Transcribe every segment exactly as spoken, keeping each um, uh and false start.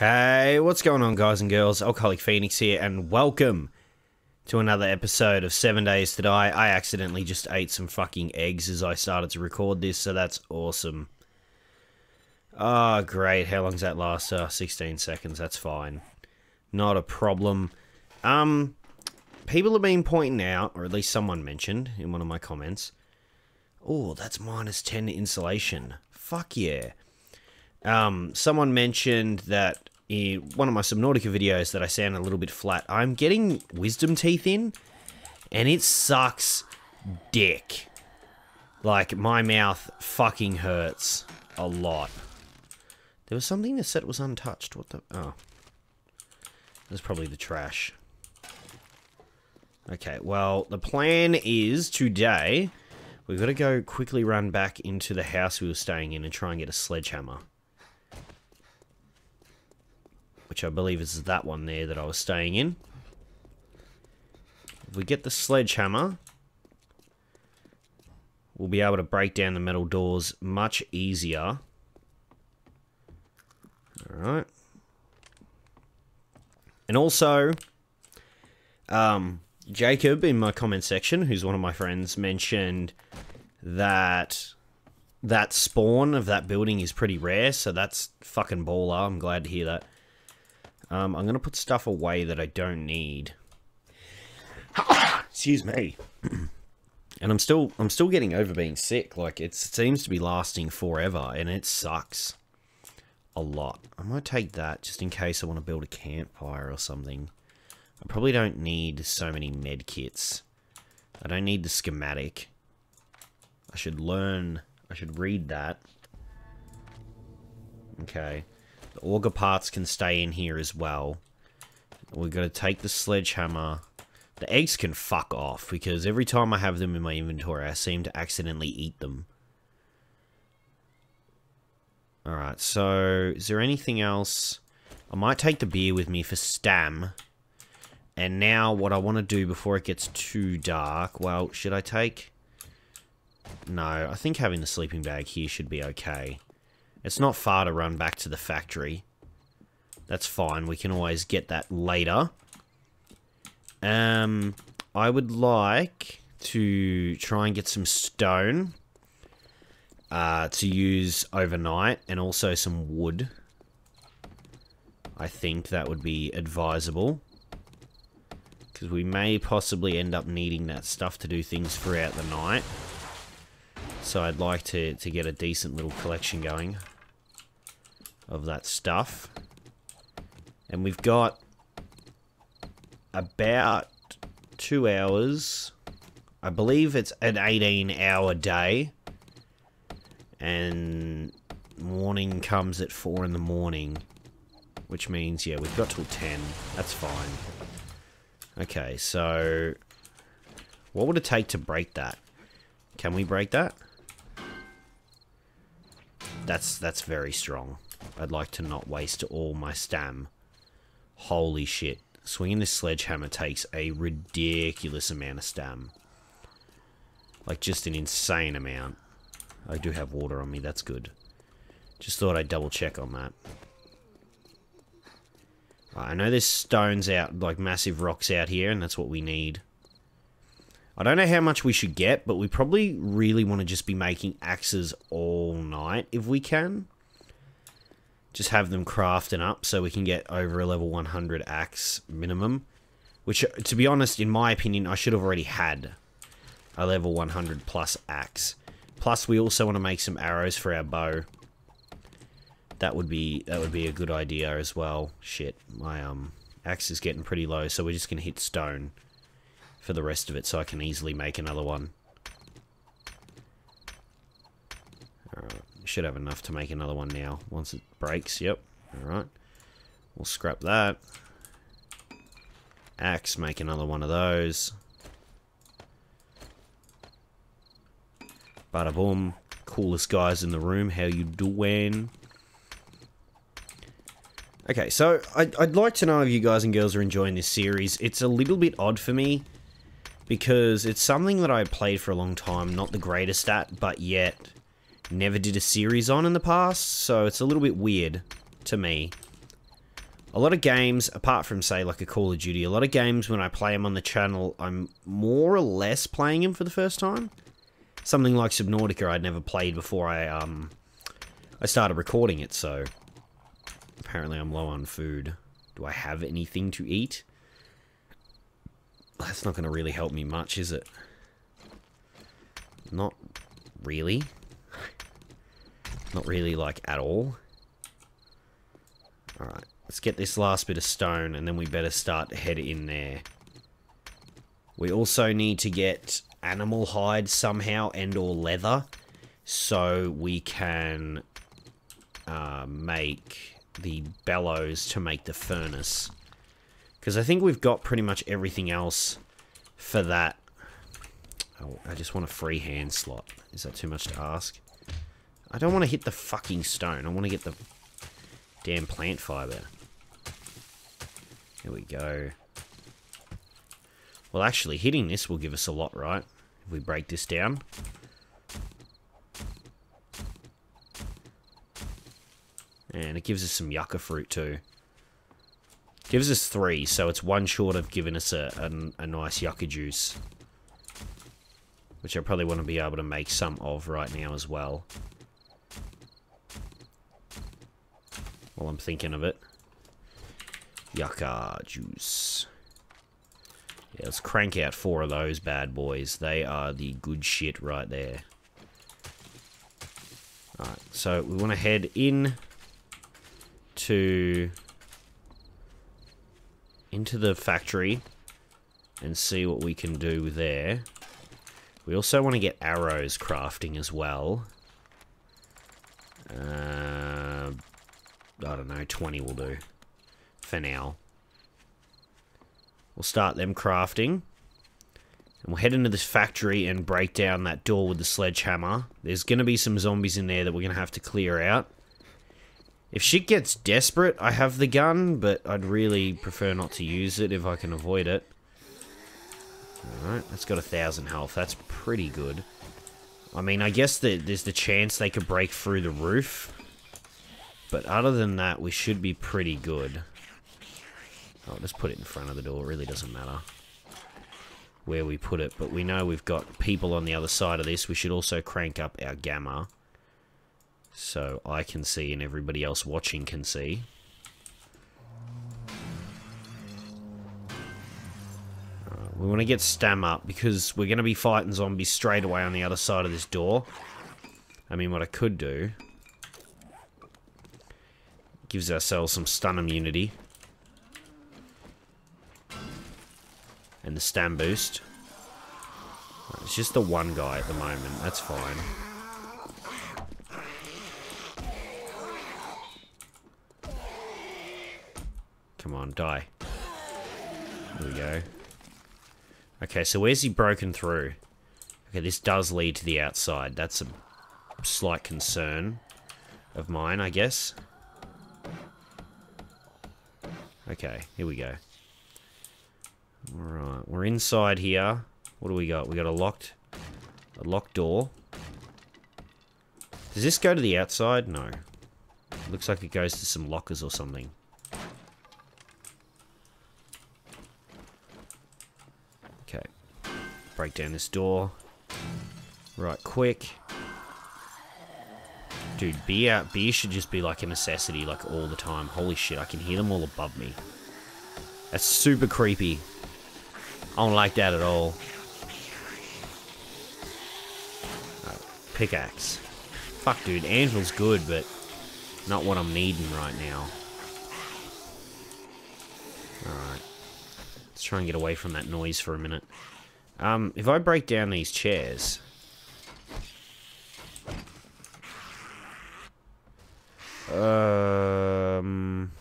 Hey, what's going on, guys and girls? Alcoholic Phoenix here, and welcome to another episode of Seven Days to Die. I accidentally just ate some fucking eggs as I started to record this, so that's awesome. Ah, great. How long's that last? Uh, sixteen seconds. That's fine. Not a problem. Um, people have been pointing out, or at least someone mentioned in one of my comments, oh, that's minus ten insulation. Fuck yeah. Um, someone mentioned that in one of my Subnautica videos that I sound a little bit flat. I'm getting wisdom teeth in, and it sucks dick. Like, my mouth fucking hurts a lot. There was something that said it was untouched. What the... Oh. It was probably the trash. Okay, well, the plan is today we've got to go quickly run back into the house we were staying in and try and get a sledgehammer. Which I believe is that one there that I was staying in. If we get the sledgehammer, we'll be able to break down the metal doors much easier. Alright. And also, um, Jacob, in my comment section, who's one of my friends, mentioned that that spawn of that building is pretty rare, so that's fucking baller. I'm glad to hear that. Um, I'm going to put stuff away that I don't need. Excuse me. And I'm still, I'm still getting over being sick. Like, it seems to be lasting forever, and it sucks a lot. I might take that just in case I want to build a campfire or something. I probably don't need so many med kits. I don't need the schematic. I should learn, I should read that. Okay. The auger parts can stay in here as well. We've got to take the sledgehammer. The eggs can fuck off, because every time I have them in my inventory, I seem to accidentally eat them. Alright, so is there anything else? I might take the beer with me for stam. And now what I want to do before it gets too dark, well, should I take... No, I think having the sleeping bag here should be okay. It's not far to run back to the factory. That's fine, we can always get that later. Um, I would like to try and get some stone uh, to use overnight, and also some wood. I think that would be advisable. Because we may possibly end up needing that stuff to do things throughout the night. So I'd like to, to get a decent little collection going of that stuff. And we've got about two hours. I believe it's an eighteen hour day. And morning comes at four in the morning. Which means, yeah, we've got till ten. That's fine. Okay, so what would it take to break that? Can we break that? That's that's very strong. I'd like to not waste all my stam. Holy shit. Swinging this sledgehammer takes a ridiculous amount of stam. Like, just an insane amount. I do have water on me, that's good. Just thought I'd double check on that. I know there's stones out, like massive rocks out here, and that's what we need. I don't know how much we should get, but we probably really want to just be making axes all night, if we can. Just have them crafting up, so we can get over a level one hundred axe minimum. Which, to be honest, in my opinion, I should have already had a level one hundred plus axe. Plus, we also want to make some arrows for our bow. That would be that would be a good idea as well. Shit, my um axe is getting pretty low, so we're just gonna hit stone for the rest of it, so I can easily make another one. Alright, should have enough to make another one now. Once it breaks, yep. Alright. We'll scrap that. Axe, make another one of those. Bada boom. Coolest guys in the room, how you doing? Okay, so I'd, I'd like to know if you guys and girls are enjoying this series. It's a little bit odd for me, because it's something that I played for a long time, not the greatest at, but yet never did a series on in the past, so it's a little bit weird to me. a lot of games, apart from, say, like a Call of Duty, a lot of games when I play them on the channel, I'm more or less playing them for the first time. Something like Subnautica I'd never played before I, um, I started recording it, so... Apparently I'm low on food. Do I have anything to eat? That's not going to really help me much, is it? Not really. Not really, like, at all. Alright, let's get this last bit of stone, and then we better start to head in there. We also need to get animal hide somehow, and or leather, so we can uh, make the bellows to make the furnace. Because I think we've got pretty much everything else for that. Oh, I just want a freehand slot. Is that too much to ask? I don't want to hit the fucking stone. I want to get the damn plant fiber. There we go. Well, actually, hitting this will give us a lot, right? If we break this down. And it gives us some yucca fruit, too. Gives us three, so it's one short of giving us a, a, a nice yucca juice. Which I probably want to be able to make some of right now as well. While I'm thinking of it. Yucca juice. Yeah, let's crank out four of those bad boys. They are the good shit right there. Alright, so we want to head in to... into the factory and see what we can do there. We also want to get arrows crafting as well. Uh, I don't know, twenty will do for now. We'll start them crafting. And we'll head into this factory and break down that door with the sledgehammer. There's going to be some zombies in there that we're going to have to clear out. If shit gets desperate, I have the gun, but I'd really prefer not to use it if I can avoid it. Alright, that's got a thousand health. That's pretty good. I mean, I guess that there's the chance they could break through the roof. But other than that, we should be pretty good. Oh, just put it in front of the door. It really doesn't matter where we put it. But we know we've got people on the other side of this. We should also crank up our gamma. So I can see and everybody else watching can see. Uh, we want to get stam up because we're going to be fighting zombies straight away on the other side of this door. I mean, what I could do... gives ourselves some stun immunity. And the stam boost. Right, it's just the one guy at the moment, that's fine. Come on, die. There we go. Okay, so where's he broken through? Okay, this does lead to the outside. That's a slight concern of mine, I guess. Okay, here we go. Alright, we're inside here. What do we got? We got a locked, a locked door. Does this go to the outside? No. It looks like it goes to some lockers or something. Break down this door. Right, quick. Dude, beer, beer should just be like a necessity, like all the time. Holy shit, I can hear them all above me. That's super creepy. I don't like that at all. Right, pickaxe. Fuck, dude, anvil's good, but not what I'm needing right now. Alright. Let's try and get away from that noise for a minute. Um, if I break down these chairs... Um...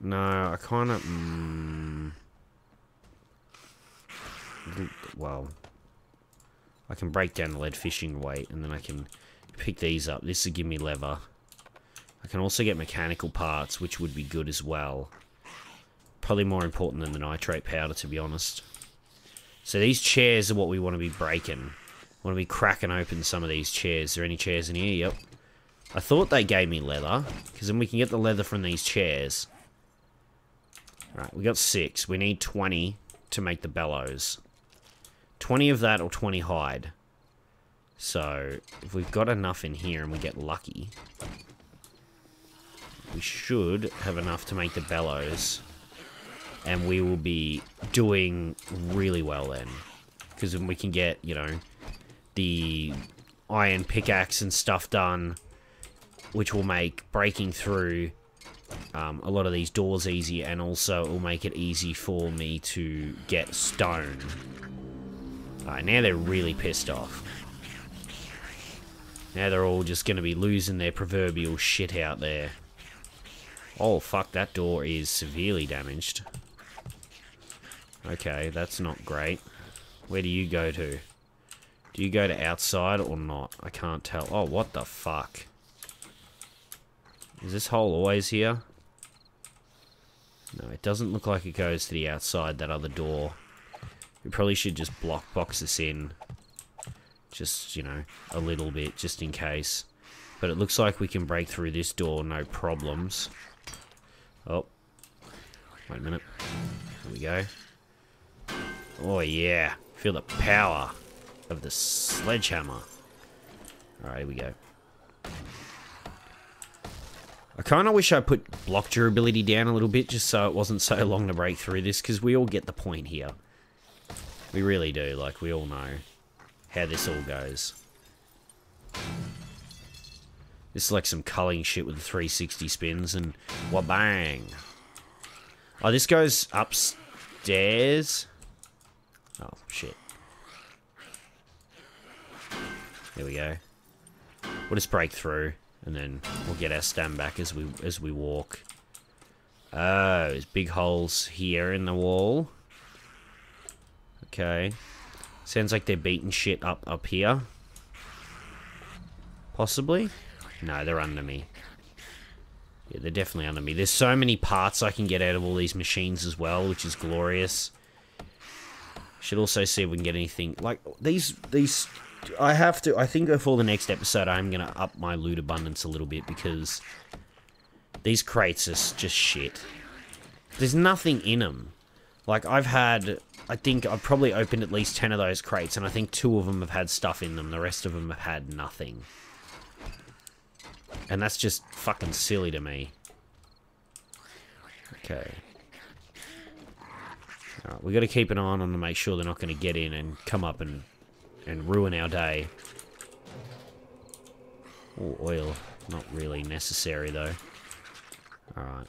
No, I kind of... Mm, well... I can break down the lead fishing weight, and then I can pick these up. This will give me leather. I can also get mechanical parts, which would be good as well. Probably more important than the nitrate powder, to be honest. So these chairs are what we want to be breaking. We want to be cracking open some of these chairs. Are there any chairs in here? Yep. I thought they gave me leather, because then we can get the leather from these chairs. Alright, we got six. We need twenty to make the bellows. twenty of that or twenty hide. So, if we've got enough in here and we get lucky, we should have enough to make the bellows. And we will be doing really well then. Because then we can get, you know, the iron pickaxe and stuff done, which will make breaking through um, a lot of these doors easy, and also it will make it easy for me to get stone. Alright, now they're really pissed off. Now they're all just going to be losing their proverbial shit out there. Oh, fuck, that door is severely damaged. Okay, that's not great. Where do you go to? Do you go to outside or not? I can't tell. Oh, what the fuck? Is this hole always here? No, it doesn't look like it goes to the outside, that other door. We probably should just block box this in. Just, you know, a little bit, just in case. But it looks like we can break through this door, no problems. Oh. Wait a minute. Here we go. Oh, yeah. Feel the power of the sledgehammer. Alright, here we go. I kind of wish I put block durability down a little bit, just so it wasn't so long to break through this, because we all get the point here. We really do, like, we all know how this all goes. This is like some culling shit with the three sixty spins, and wabang! Oh, this goes upstairs? Oh, shit. There we go. We'll just break through, and then we'll get our stamina back as we, as we walk. Oh, there's big holes here in the wall. Okay. Sounds like they're beating shit up up here. Possibly? No, they're under me. Yeah, they're definitely under me. There's so many parts I can get out of all these machines as well, which is glorious. Should also see if we can get anything. Like, these... these I have to... I think before the next episode, I'm going to up my loot abundance a little bit, because these crates are just shit. There's nothing in them. Like, I've had... I think I've probably opened at least ten of those crates, and I think two of them have had stuff in them. The rest of them have had nothing. And that's just fucking silly to me. Okay. Alright, we got to keep an eye on them to make sure they're not going to get in and come up and, and ruin our day. Oh, oil. Not really necessary, though. Alright.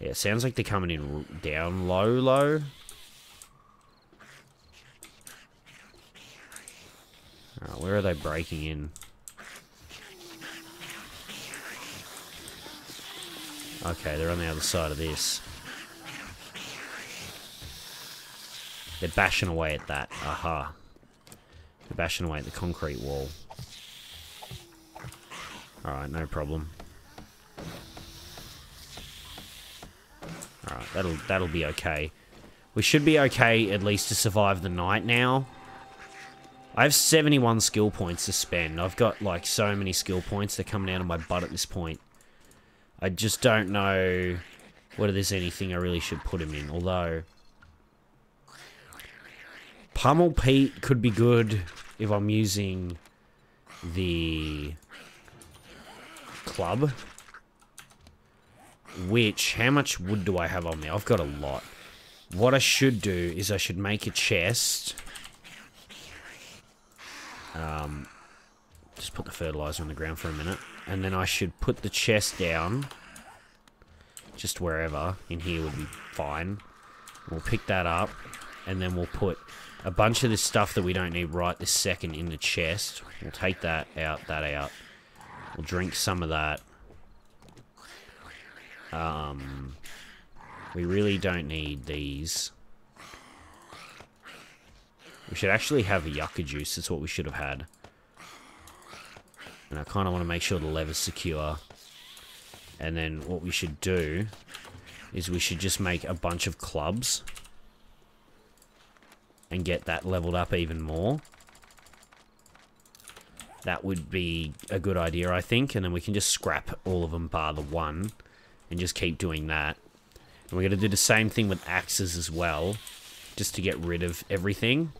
Yeah, sounds like they're coming in down low, low. Alright, where are they breaking in? Okay, they're on the other side of this. They're bashing away at that. Aha. They're bashing away at the concrete wall. Alright, no problem. Alright, that'll, that'll be okay. We should be okay, at least, to survive the night now. I have seventy-one skill points to spend. I've got, like, so many skill points. They're coming out of my butt at this point. I just don't know whether there's anything I really should put him in, although Pummel Pete could be good if I'm using the club. Which, how much wood do I have on there? I've got a lot. What I should do is I should make a chest. Um, just put the fertilizer on the ground for a minute. And then I should put the chest down. Just wherever. In here would be fine. We'll pick that up. And then we'll put a bunch of this stuff that we don't need right this second in the chest. We'll take that out, that out. We'll drink some of that. Um, we really don't need these. We should actually have yucca juice. That's what we should have had. And I kind of want to make sure the lever's secure. And then what we should do is we should just make a bunch of clubs. And get that leveled up even more. That would be a good idea, I think. And then we can just scrap all of them bar the one. And just keep doing that. And we're going to do the same thing with axes as well. Just to get rid of everything.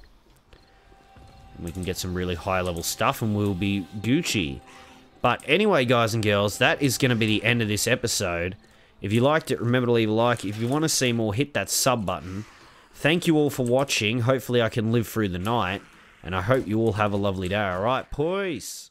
And we can get some really high level stuff and we'll be Gucci. But anyway, guys and girls, that is going to be the end of this episode. If you liked it, remember to leave a like. If you want to see more, hit that sub button. Thank you all for watching. Hopefully I can live through the night. And I hope you all have a lovely day. All right, peace.